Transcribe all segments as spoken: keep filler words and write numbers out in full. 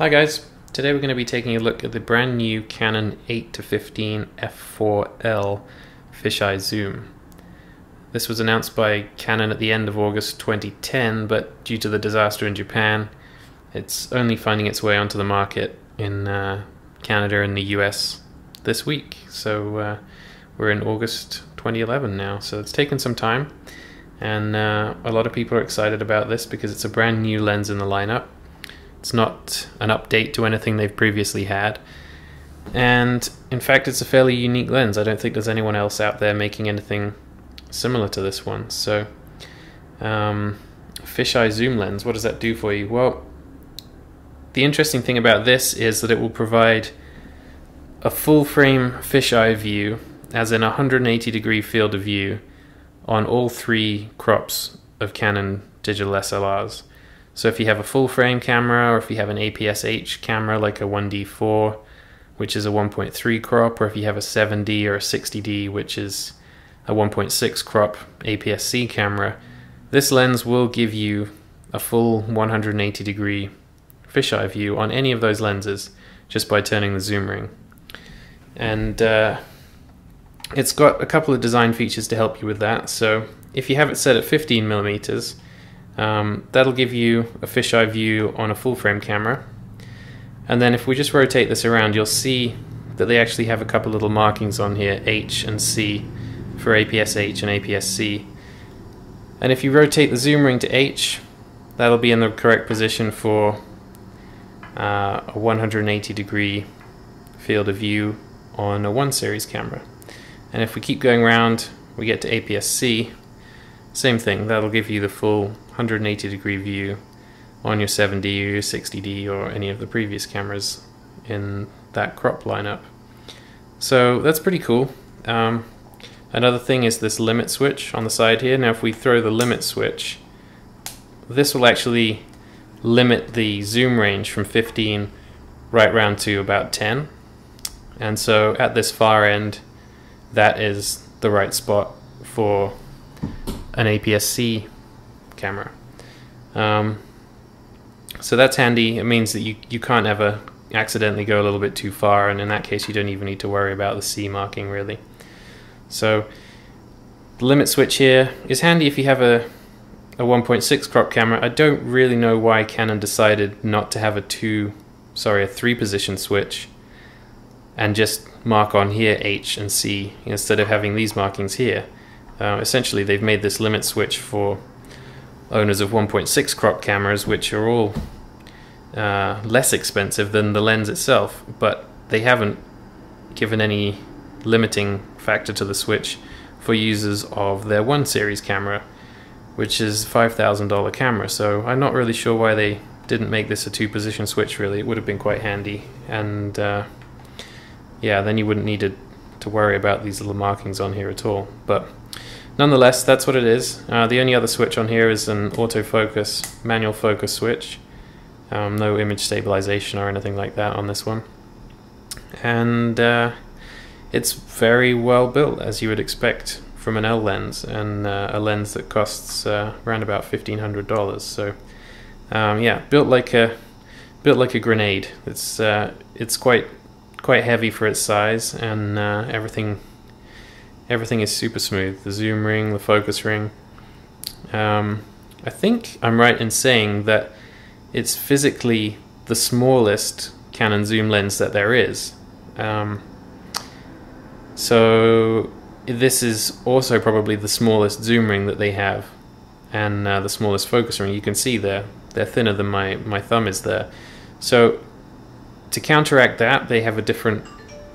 Hi guys, today we're going to be taking a look at the brand new Canon eight to fifteen f four L fisheye zoom. This was announced by Canon at the end of August twenty ten, but due to the disaster in Japan, it's only finding its way onto the market in uh, Canada and the U S this week. So uh, we're in August twenty eleven now, so it's taken some time, and uh, a lot of people are excited about this because it's a brand new lens in the lineup. It's not an update to anything they've previously had. And in fact, it's a fairly unique lens. I don't think there's anyone else out there making anything similar to this one. So, um, fisheye zoom lens, what does that do for you? Well, the interesting thing about this is that it will provide a full frame fisheye view, as in a one hundred eighty degree field of view, on all three crops of Canon digital S L Rs. So if you have a full frame camera, or if you have an A P S H camera like a one D four, which is a one point three crop, or if you have a seven D or a sixty D, which is a one point six crop A P S C camera, this lens will give you a full one hundred eighty degree fisheye view on any of those lenses just by turning the zoom ring. And uh, it's got a couple of design features to help you with that. So if you have it set at fifteen millimeters, Um, that'll give you a fisheye view on a full-frame camera, and then if we just rotate this around, you'll see that they actually have a couple little markings on here, H and C, for A P S H and A P S C. And if you rotate the zoom ring to H, that'll be in the correct position for uh, a one hundred eighty degree field of view on a one series camera. And if we keep going around, we get to A P S C. Same thing, that'll give you the full one hundred eighty degree view on your seven D or your sixty D or any of the previous cameras in that crop lineup. So that's pretty cool. Um, another thing is this limit switch on the side here. Now if we throw the limit switch, this will actually limit the zoom range from fifteen right round to about ten. And so at this far end, that is the right spot for an A P S C camera. Um, so that's handy. It means that you, you can't ever accidentally go a little bit too far, and in that case you don't even need to worry about the C marking really. So the limit switch here is handy if you have a, a one point six crop camera. I don't really know why Canon decided not to have a two, sorry, a three position switch and just mark on here H and C instead of having these markings here. Uh, essentially, they've made this limit switch for owners of one point six crop cameras, which are all uh, less expensive than the lens itself, but they haven't given any limiting factor to the switch for users of their one series camera, which is a five thousand dollar camera. So I'm not really sure why they didn't make this a two-position switch, really. It would have been quite handy. And uh, yeah, then you wouldn't need to, to worry about these little markings on here at all. But nonetheless, that's what it is. Uh, the only other switch on here is an autofocus, manual focus switch. Um, no image stabilization or anything like that on this one. And uh, it's very well built, as you would expect from an L lens, and uh, a lens that costs uh, around about fifteen hundred dollars. So um, yeah, built like a built like a grenade. It's uh, it's quite quite heavy for its size, and uh, everything. Everything is super smooth. The zoom ring, the focus ring. Um, I think I'm right in saying that it's physically the smallest Canon zoom lens that there is. Um, so this is also probably the smallest zoom ring that they have, and uh, the smallest focus ring. You can see they're, they're thinner than my, my thumb is there. So to counteract that, they have a different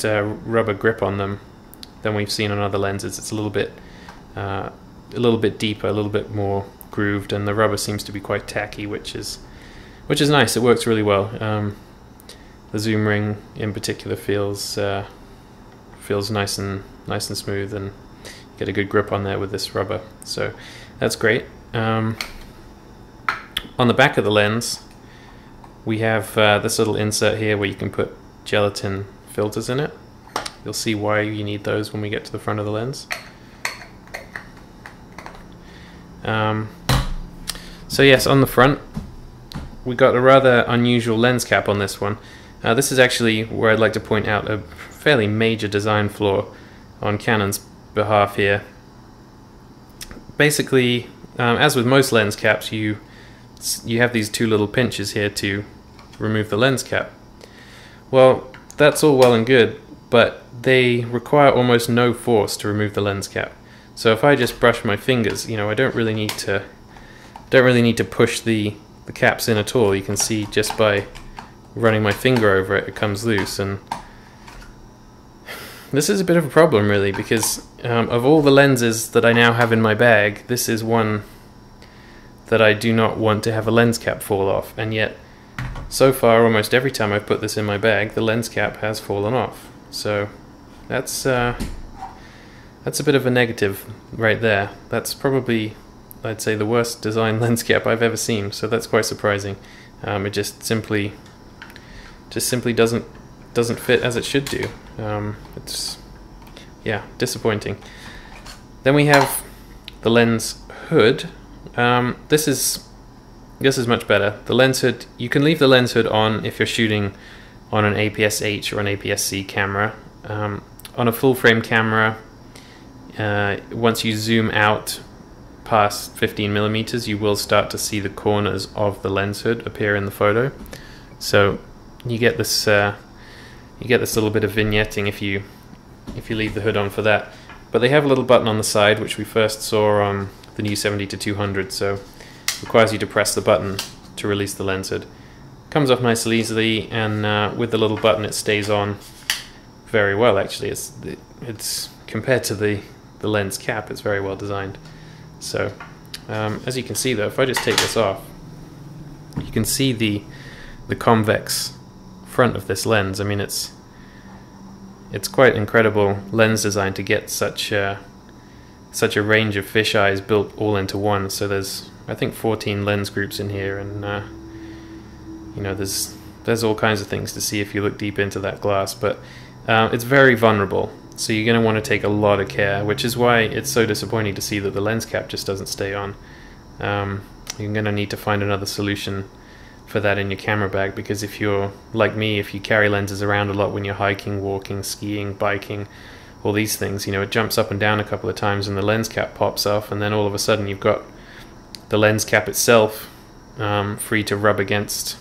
uh, rubber grip on them than we've seen on other lenses. It's a little bit, uh, a little bit deeper, a little bit more grooved, and the rubber seems to be quite tacky, which is, which is nice. It works really well. Um, the zoom ring in particular feels, uh, feels nice and nice and smooth, and you get a good grip on there with this rubber. So that's great. Um, on the back of the lens, we have uh, this little insert here where you can put gelatin filters in it. You'll see why you need those when we get to the front of the lens. Um, so yes, on the front, we got a rather unusual lens cap on this one. Uh, this is actually where I'd like to point out a fairly major design flaw on Canon's behalf here. Basically, um, as with most lens caps, you you have these two little pinches here to remove the lens cap. Well, that's all well and good, but they require almost no force to remove the lens cap. So if I just brush my fingers, you know, I don't really need to don't really need to push the the caps in at all. You can see just by running my finger over it, it comes loose, and this is a bit of a problem, really, because um, of all the lenses that I now have in my bag, this is one that I do not want to have a lens cap fall off, and yet so far almost every time I've put this in my bag the lens cap has fallen off. So that's uh, that's a bit of a negative right there. That's probably, I'd say, the worst design lens cap I've ever seen, so that's quite surprising. Um, it just simply just simply doesn't doesn't fit as it should do. Um, it's, yeah, disappointing. Then we have the lens hood. Um, this is this is much better. The lens hood, you can leave the lens hood on if you're shooting on an A P S H or an A P S C camera. Um, on a full frame camera, uh, once you zoom out past fifteen millimeters, you will start to see the corners of the lens hood appear in the photo. So you get this uh, you get this little bit of vignetting if you if you leave the hood on for that. But they have a little button on the side, which we first saw on the new seventy to two hundred, so it requires you to press the button to release the lens hood. Comes off nicely, easily, and uh, with the little button it stays on very well, actually. It's it's compared to the the lens cap, it's very well designed. So um, as you can see, though, if I just take this off, you can see the the convex front of this lens. I mean, it's it's quite incredible lens design to get such a, such a range of fisheyes built all into one. So there's, I think, fourteen lens groups in here, and uh, you know, there's there's all kinds of things to see if you look deep into that glass. But uh, it's very vulnerable, so you're going to want to take a lot of care, which is why it's so disappointing to see that the lens cap just doesn't stay on. Um, you're going to need to find another solution for that in your camera bag, because if you're like me, if you carry lenses around a lot when you're hiking, walking, skiing, biking, all these things, you know, it jumps up and down a couple of times and the lens cap pops off, and then all of a sudden you've got the lens cap itself um, free to rub against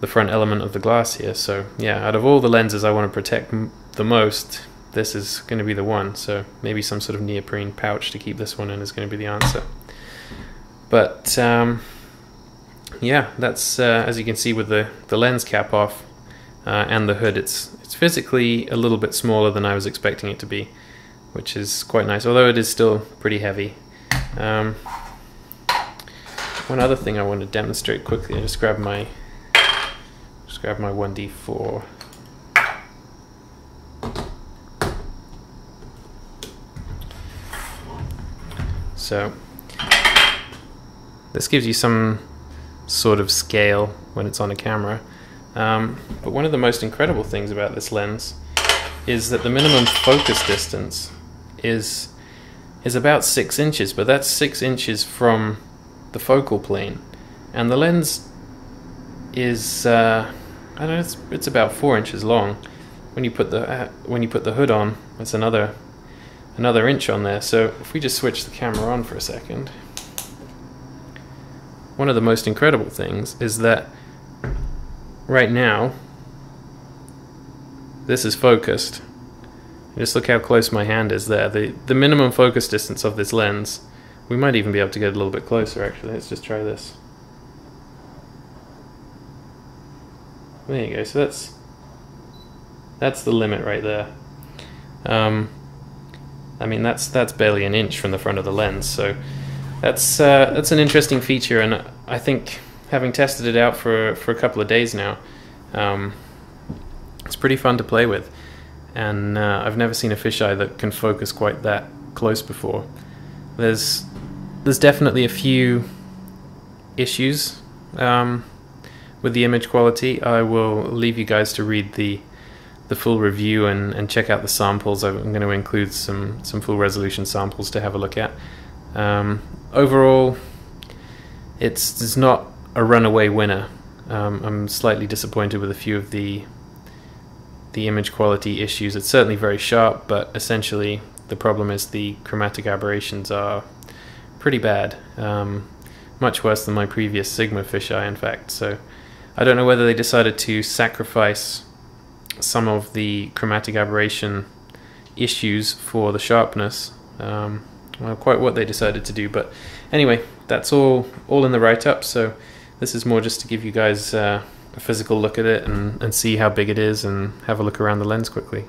the front element of the glass here. So yeah, out of all the lenses I want to protect m the most, this is going to be the one. So maybe some sort of neoprene pouch to keep this one in is going to be the answer. But um, yeah, that's uh, as you can see, with the the lens cap off uh, and the hood, it's it's physically a little bit smaller than I was expecting it to be, which is quite nice, although it is still pretty heavy. Um, one other thing I want to demonstrate quickly, I just grab my just grab my one D four. So this gives you some sort of scale when it's on a camera, um, but one of the most incredible things about this lens is that the minimum focus distance is is about six inches, but that's six inches from the focal plane, and the lens is uh, I don't know, it's, it's about four inches long. When you put the uh, when you put the hood on, it's another another inch on there. So if we just switch the camera on for a second. One of the most incredible things is that right now this is focused. Just look how close my hand is there. The the minimum focus distance of this lens, we might even be able to get a little bit closer, actually. Let's just try this. There you go. So that's that's the limit right there. Um, I mean, that's that's barely an inch from the front of the lens, so That's uh, that's an interesting feature, and I think, having tested it out for for a couple of days now, um, it's pretty fun to play with, and uh, I've never seen a fisheye that can focus quite that close before. There's there's definitely a few issues um, with the image quality. I will leave you guys to read the the full review and and check out the samples. I'm going to include some some full resolution samples to have a look at. Um, overall, it's, it's not a runaway winner. Um, I'm slightly disappointed with a few of the the image quality issues. It's certainly very sharp, but essentially the problem is the chromatic aberrations are pretty bad, um, much worse than my previous Sigma fisheye, in fact. So I don't know whether they decided to sacrifice some of the chromatic aberration issues for the sharpness. Um, well, quite what they decided to do, but anyway, that's all all in the write-up. So this is more just to give you guys uh, a physical look at it and, and see how big it is and have a look around the lens quickly.